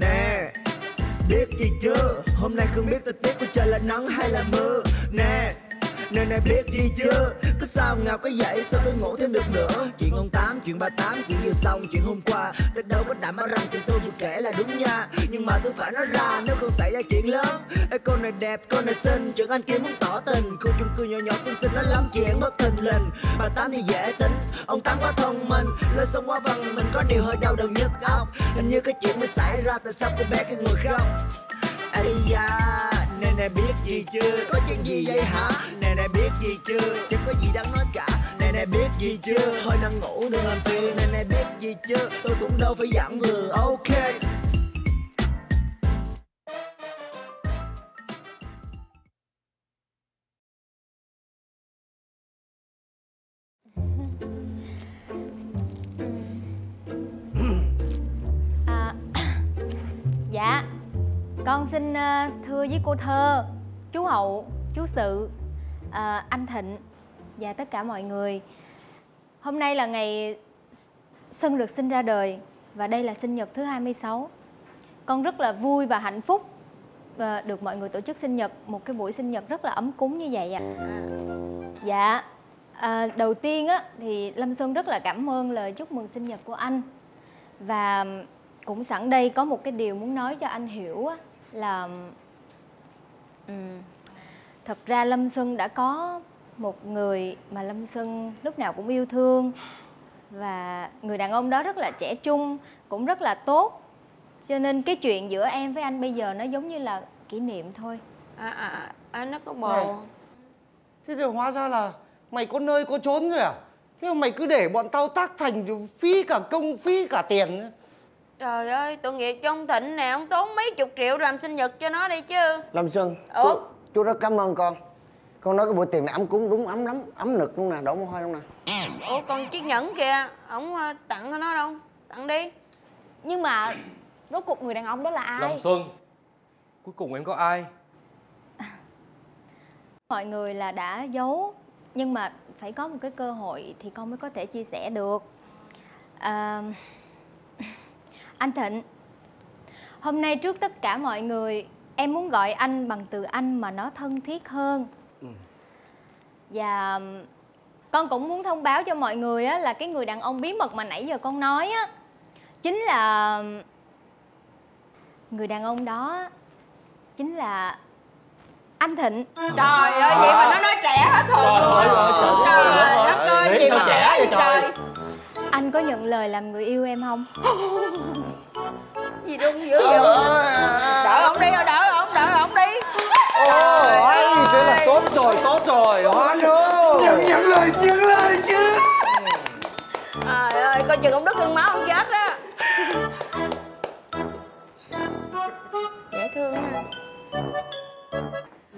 Nè, biết gì chưa? Hôm nay không biết thời tiết của trời là nắng hay là mưa. Nè, nên em biết gì chưa? Cứ sao ngào cái dậy, sao tôi ngủ thêm được nữa? Chuyện ông Tám, chuyện bà Tám, chuyện vừa xong, chuyện hôm qua. Tôi đâu có đảm bảo rằng chuyện tôi vừa kể là đúng nha, nhưng mà tôi phải nói ra nếu không xảy ra chuyện lớn. Ê cô này đẹp, cô này xinh, chuyện anh kia muốn tỏ tình. Khu chung cư nhỏ nhỏ xinh xinh nó lắm chuyện bất thình lình. Bà Tám thì dễ tính, ông Tám quá thông minh, lời xong quá vần mình có điều hơi đau đầu nhức óc. Hình như cái chuyện mới xảy ra, tại sao cô bé kia ngồi khóc? Ây da, nên em biết gì chưa? Có chuyện gì vậy hả? Nè biết gì chưa? Chẳng có gì đáng nói cả. Nè biết gì chưa? Hơi đang ngủ đừng làm phiền. Nè biết gì chưa? Tôi cũng đâu phải dặn vừa. Ok. Dạ, con xin thưa với cô Thơ, chú Hậu, chú Sự, anh Thịnh và tất cả mọi người. Hôm nay là ngày Xuân được sinh ra đời và đây là sinh nhật thứ 26. Con rất là vui và hạnh phúc được mọi người tổ chức sinh nhật, một cái buổi sinh nhật rất là ấm cúng như vậy ạ. Dạ, đầu tiên á thì Lâm Xuân rất là cảm ơn lời chúc mừng sinh nhật của anh, và cũng sẵn đây có một cái điều muốn nói cho anh hiểu á, là thật ra Lâm Xuân đã có một người mà Lâm Xuân lúc nào cũng yêu thương. Và người đàn ông đó rất là trẻ trung, cũng rất là tốt. Cho nên cái chuyện giữa em với anh bây giờ nó giống như là kỷ niệm thôi. Nó có bầu này. Thế thì hóa ra là mày có nơi có chốn rồi à? Thế mà mày cứ để bọn tao tác thành phí cả công, phí cả tiền. Trời ơi, tội nghiệp cho ông Thịnh nè, ông tốn mấy chục triệu làm sinh nhật cho nó đi chứ. Lâm Xuân, chú rất cảm ơn con. Con nói cái buổi tiệc này ấm cúng đúng ấm lắm, ấm nực luôn nè, đổ mồ hôi luôn nè. Ủa còn chiếc nhẫn kìa, ổng tặng cho nó đâu, tặng đi. Nhưng mà rốt cuộc người đàn ông đó là ai? Lâm Xuân, cuối cùng em có ai? Mọi người là đã giấu, nhưng mà phải có một cái cơ hội thì con mới có thể chia sẻ được. Anh Thịnh, hôm nay trước tất cả mọi người, em muốn gọi anh bằng từ anh mà nó thân thiết hơn. Và con cũng muốn thông báo cho mọi người á, là cái người đàn ông bí mật mà nãy giờ con nói á, chính là người đàn ông đó, chính là anh Thịnh. Trời ơi, vậy mà nó nói trẻ hết thôi. Trời ơi, sao trẻ vậy trời. Anh có nhận lời làm người yêu em không? Gì đông dữ vậy? Đỡ ông đi, đỡ ông đi. Ôi, thế là tốt rồi, hoan hô. Nhận lời chứ. Trời ơi, coi chừng ông Đức cưng máu ông chết á. Dễ thương ha.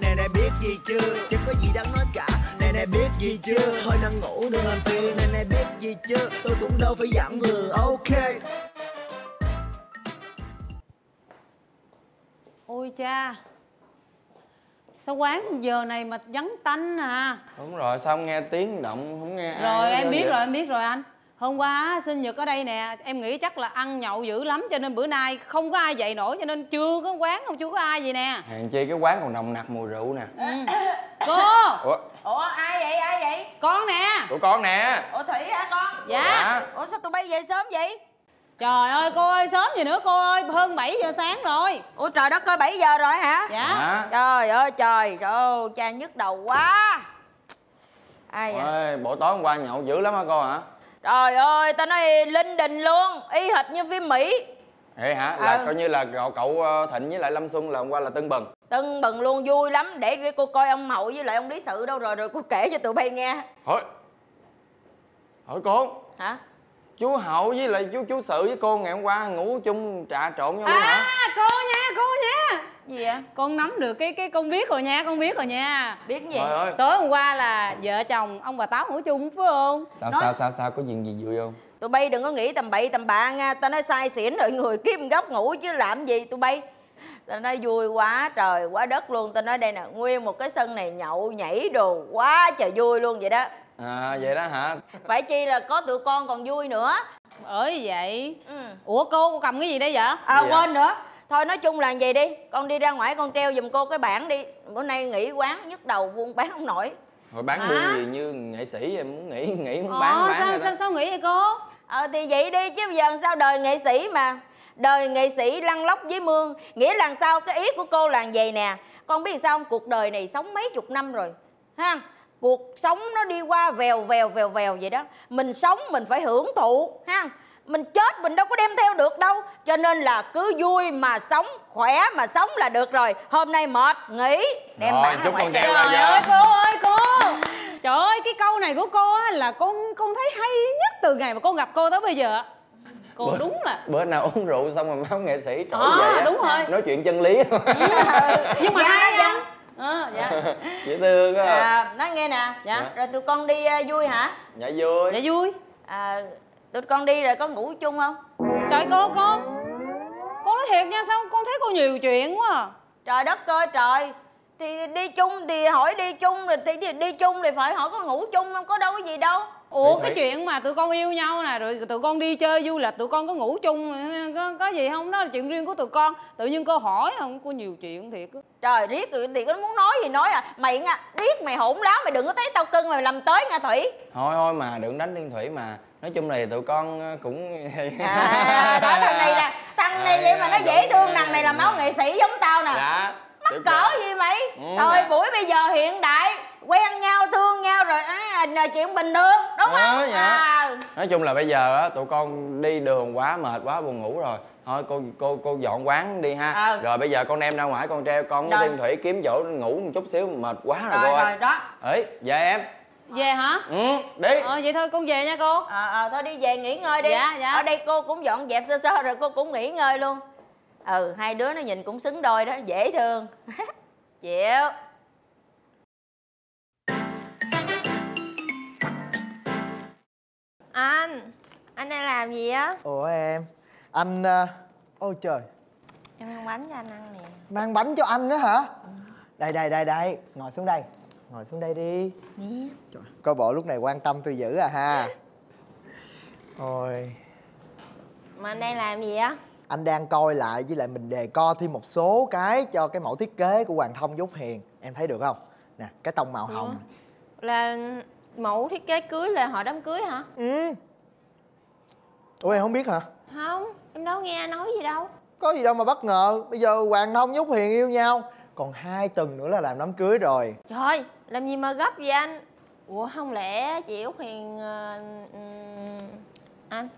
Nè biết gì chưa? Chẳng có gì đáng nói cả. Nè biết gì chưa? Hơi đang ngủ đừng làm phiền. Nè biết gì chưa? Tôi cũng đâu phải dặn vừa. Ok. Ôi cha, sao quán giờ này mà vắng tanh à? Đúng rồi, sao không nghe tiếng động, không nghe ai. Rồi em biết rồi anh. Hôm qua sinh nhật ở đây nè, em nghĩ chắc là ăn nhậu dữ lắm cho nên bữa nay không có ai dậy nổi, cho nên chưa có quán, không chưa có ai vậy nè. Hèn chi cái quán còn nồng nặc mùi rượu nè. Cô! Ủa ai vậy? Con nè. Tụi con nè. Ủa Thủy hả con? Dạ. Ủa sao tụi bay về sớm vậy? Trời ơi cô ơi, sớm gì nữa cô ơi, hơn 7 giờ sáng rồi. Ủa trời đất ơi, 7 giờ rồi hả? Dạ. Trời ơi trời, cha nhức đầu quá. Ai vậy? Ôi, bộ tối hôm qua nhậu dữ lắm hả cô hả? Trời ơi, tao nói linh đình luôn, y hệt như phim Mỹ. Vậy hả? Là coi như là cậu Thịnh với lại Lâm Xuân là hôm qua là tưng bừng luôn, vui lắm. Để cô coi ông Hậu với lại ông Lý Sự đâu rồi cô kể cho tụi bay nghe. Hỏi cô. Hả? Chú Hậu với lại chú Sự với cô ngày hôm qua ngủ chung trà trộn nhau luôn hả? Cô nha. Gì vậy? Con nắm được cái con biết rồi nha. Biết gì? Trời ơi. Tối hôm qua là vợ chồng ông bà Táo ngủ chung phải không? Sao có chuyện gì vui không? Tụi bay đừng có nghĩ tầm bậy tầm bạ nha, tao nói sai xỉn rồi người kiếm góc ngủ chứ làm gì tụi bay. Tao nói vui quá trời quá đất luôn, tao nói đây nè, nguyên một cái sân này nhậu nhảy đồ quá trời vui luôn vậy đó. À vậy đó hả? Phải chi là có tụi con còn vui nữa. Bởi vậy. Ủa cô cầm cái gì đây vậy? Quên nữa. Thôi nói chung là vậy đi, con đi ra ngoài con treo giùm cô cái bảng đi. Bữa nay nghỉ quán nhức đầu vuông bán không nổi. Thôi bán buôn gì như nghệ sĩ em muốn nghỉ muốn bán sao nghỉ vậy cô? Thì vậy đi chứ giờ sao đời nghệ sĩ mà. Đời nghệ sĩ lăn lóc với mương. Nghĩa là sao, cái ý của cô là vậy nè. Con biết sao không? Cuộc đời này sống mấy chục năm rồi ha. Cuộc sống nó đi qua vèo vèo vèo vèo vậy đó. Mình sống mình phải hưởng thụ ha. Mình chết mình đâu có đem theo được đâu. Cho nên là cứ vui mà sống, khỏe mà sống là được rồi. Hôm nay mệt, nghỉ đem bán ra ngoài. Trời ơi cô ơi cô. Trời ơi cái câu này của cô á là con thấy hay nhất từ ngày mà con gặp cô tới bây giờ. Cô bữa, đúng là bữa nào uống rượu xong rồi máu nghệ sĩ trỗi dậy. Đúng rồi. Nói chuyện chân lý. Nhưng mà hay không? Dạ. Dễ thương á. Nói nghe nè. Dạ. Rồi tụi con đi vui hả? Dạ vui. Dạ vui. Tụi con đi rồi có ngủ chung không? Trời cô nói thiệt nha, sao con thấy cô nhiều chuyện quá à. Trời đất ơi trời. Thì đi chung thì hỏi đi chung rồi thì đi chung thì phải hỏi có ngủ chung không, có đâu có gì đâu. Ủa cái chuyện mà tụi con yêu nhau nè, rồi tụi con đi chơi vui là tụi con có ngủ chung có gì không, đó là chuyện riêng của tụi con. Tự nhiên cô hỏi không, cô nhiều chuyện thiệt á. Trời riết thì nó muốn nói gì nói à. Mày nha, riết mày hỗn láo, mày đừng có thấy tao cưng mày làm tới nha Thủy. Thôi mà đừng đánh Thiên Thủy mà. Nói chung là tụi con cũng đó thằng này là thằng này vậy mà nó dễ thương, thằng này là máu nghệ sĩ giống tao nè. Dạ. Mắc cỡ gì mày. Thời buổi bây giờ hiện đại, quen nhau thương nhau rồi là chuyện bình thường đúng không? Dạ. Nói chung là bây giờ á tụi con đi đường quá mệt quá buồn ngủ rồi. Thôi cô dọn quán đi ha. Rồi bây giờ con đem ra ngoài con treo con với Thiên Thủy kiếm chỗ ngủ một chút xíu, mệt quá rồi cô ơi. Rồi đó. Ấy, về em. Về hả? Đi. Vậy thôi con về nha cô. Thôi đi về nghỉ ngơi đi. Dạ, dạ. Ở đây cô cũng dọn dẹp sơ sơ rồi cô cũng nghỉ ngơi luôn. Hai đứa nó nhìn cũng xứng đôi đó, dễ thương. Chịu. Anh đang làm gì á? Ủa em, anh... Ôi trời. Em mang bánh cho anh ăn nè. Mang bánh cho anh đó hả? Đây, ngồi xuống đây. Ngồi xuống đây đi. Nè. Trời, coi bộ lúc này quan tâm tôi dữ à ha. Ôi. Mà anh đang làm gì á? Anh đang coi lại với lại mình đề co thêm một số cái cho cái mẫu thiết kế của Hoàng Thông với Úc Hiền. Em thấy được không? Nè, cái tông màu hồng. Là mẫu thiết kế cưới là họ đám cưới hả? Ủa em không biết hả? Không, em đâu nghe nói gì đâu. Có gì đâu mà bất ngờ, bây giờ Hoàng Thông với Úc Hiền yêu nhau. Còn 2 tuần nữa là làm đám cưới rồi. Trời, làm gì mà gấp vậy anh? Ủa không lẽ chị Úc Hiền... Anh?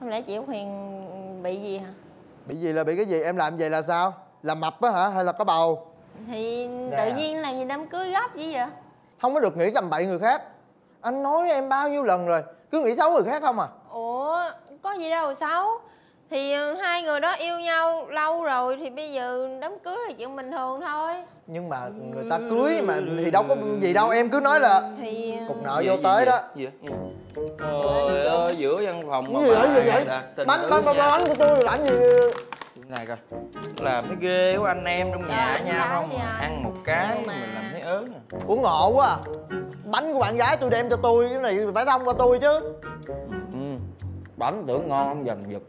Không lẽ chị Úc Hiền bị gì hả? Bị gì là bị cái gì? Em làm vậy là sao? Là mập á hả? Hay là có bầu? Thì tự nhiên làm gì đám cưới gấp vậy vậy? Không có được nghĩ tầm bậy người khác. Anh nói em bao nhiêu lần rồi, cứ nghĩ xấu người khác không à? Ủa, có gì đâu xấu. Thì hai người đó yêu nhau lâu rồi thì bây giờ đám cưới là chuyện bình thường thôi. Nhưng mà người ta cưới mà thì đâu có gì đâu, em cứ nói là thì... cục nợ vô tới đó. Trời ơi, giữa văn phòng mà bánh của tôi làm gì? Này coi, làm thấy ghê của anh em trong nhà nhau không? Ăn một cái mình làm thấy ớn à. Uống ngộ quá à. Bánh của bạn gái tôi đem cho tôi, cái này phải thông qua tôi chứ. Bánh tưởng ngon không dành giật.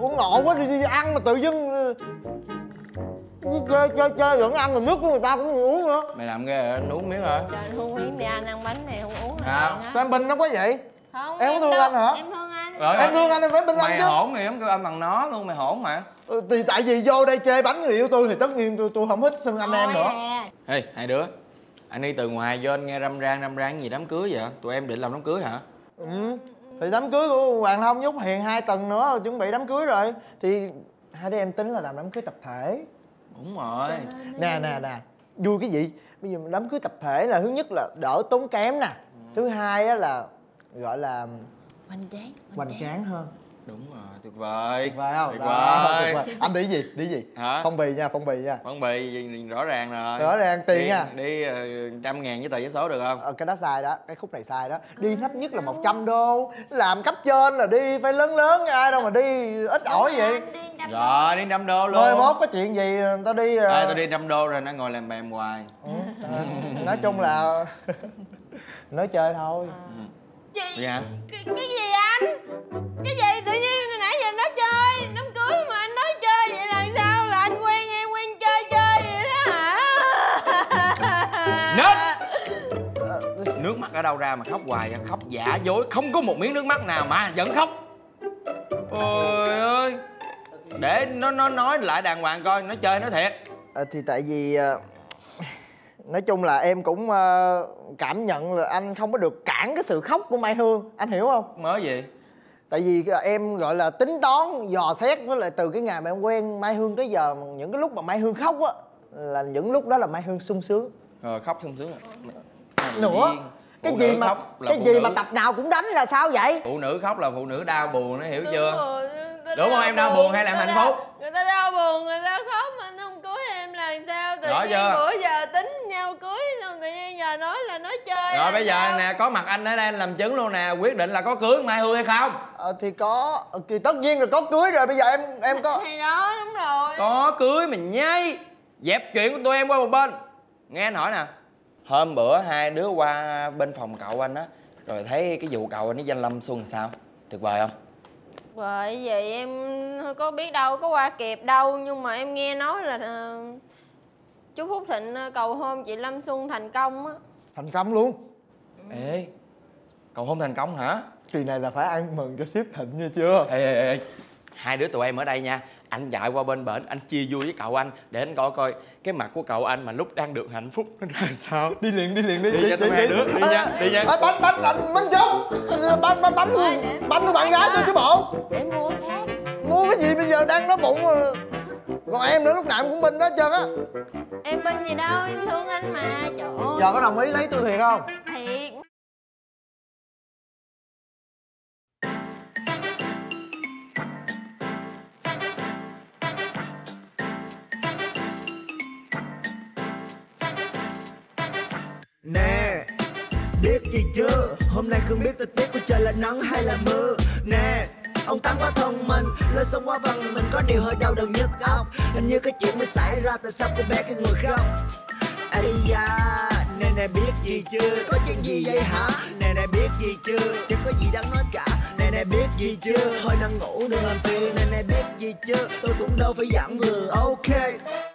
Uống ngộ quá đi ăn mà tự dưng chơi vẫn ăn mà nước của người ta cũng uống nữa. Mày làm ghê rồi, anh uống miếng hả? Trời anh không miếng đi, anh ăn bánh này không uống hả? Sao anh binh nó quá vậy? Không, em không thương đâu. Anh hả? Em thương anh. Em thương anh, em phải binh anh chứ. Mày hổn thì em kêu anh bằng nó luôn, mày hổn mà. Thì tại vì vô đây chê bánh người yêu tôi thì tất nhiên tôi không thích xưng anh em nữa. Ê, hai đứa, anh đi từ ngoài vô anh nghe râm ran gì đám cưới vậy? Tụi em định làm đám cưới hả? Thì đám cưới của Hoàng Long với Úc Hiền 2 tuần nữa chuẩn bị đám cưới rồi. Thì hai đứa em tính là làm đám cưới tập thể. Đúng rồi. Nè, vui cái gì? Bây giờ đám cưới tập thể là thứ nhất là đỡ tốn kém nè. Thứ hai á là gọi là hoành tráng hơn. Đúng rồi, tuyệt vời. Tuyệt vời. Anh đi gì? Hả? Phong bì nha. Phong bì rõ ràng rồi. Rõ ràng tiền nha. Đi 100.000 với tờ giấy số được không? Cái đó sai đó, cái khúc này sai đó. Đi thấp nhất là 100 đô. Làm cấp trên là đi phải lớn, ai đâu mà đi ít ỏi vậy. Rồi, đi 100 đô luôn. 11 có chuyện gì tao đi. Tao đi 100 đô rồi nó ngồi làm bèm hoài. Nói chung là nói chơi thôi. Dạ. Cái gì anh? Cái gì tự nhiên hồi nãy giờ nó chơi đám cưới mà anh nói chơi vậy mắt ở đâu ra mà khóc hoài, khóc giả dối, không có một miếng nước mắt nào mà vẫn khóc. Ôi ơi, để nó nói lại đàng hoàng coi, nó chơi nó thiệt. Thì tại vì nói chung là em cũng cảm nhận là anh không có được cản cái sự khóc của Mai Hương, anh hiểu không? Mới gì? Tại vì em gọi là tính toán, dò xét, với lại từ cái ngày mà em quen Mai Hương tới giờ, những cái lúc mà Mai Hương khóc á là những lúc đó là Mai Hương sung sướng. Khóc sung sướng nữa. Cái gì mà tập nào cũng đánh là sao vậy? Phụ nữ khóc là phụ nữ đau buồn, nó hiểu chưa? Đúng không? Em đau buồn hay là hạnh phúc? Người ta đau buồn, người ta khóc mà nó không cưới em là sao? Tự nhiên bữa giờ tính nhau cưới, tự nhiên giờ nói là nói chơi. Rồi bây giờ nè, có mặt anh ở đây làm chứng luôn nè, quyết định là có cưới Mai Hương hay không? Thì có, thì tất nhiên là có cưới rồi, bây giờ em có. Thì đó, đúng rồi. Có cưới mình nháy, dẹp chuyện của tụi em qua một bên. Nghe anh hỏi nè, hôm bữa hai đứa qua bên phòng cậu anh á, rồi thấy cái vụ cậu anh với Danh Lâm Xuân sao? Tuyệt vời không? Vậy vậy em có biết đâu, có qua kịp đâu, nhưng mà em nghe nói là chú Phúc Thịnh cầu hôn chị Lâm Xuân thành công á. Thành công luôn? Ê, cầu hôn thành công hả? Kỳ này là phải ăn mừng cho sếp Thịnh nha chưa? Ê, hai đứa tụi em ở đây nha, anh dạy qua bên bển, anh chia vui với cậu anh để anh coi coi cái mặt của cậu anh mà lúc đang được hạnh phúc nó ra sao. Đi liền, đi liền, đi nha tụi hai đứa, đi nha, đi nha. Bánh anh, bánh chút, bánh của bạn gái tôi chứ bộ. Để mua khác. Mua cái gì bây giờ đang đói bụng rồi. Còn em nữa lúc nào em cũng binh đó hết trơn á. Em binh gì đâu, em thương anh mà, trời ơi. Giờ có đồng ý lấy tôi thiệt không? Thiệt. Nè, biết gì chưa? Hôm nay không biết thời tiết của trời là nắng hay là mưa. Nè, ông Tám quá thông minh, lời sống quá văn mình có điều hơi đau đầu nhức óc. Hình như cái chuyện mới xảy ra, tại sao cô bé kia ngồi khóc? Ây da, nè nè biết gì chưa? Có chuyện gì vậy hả? Nè nè biết gì chưa? Chẳng có gì đáng nói cả. Nè nè biết gì chưa? Thôi đang ngủ đừng làm phiền. Nè nè biết gì chưa? Tôi cũng đâu phải giảng vừa. Ok.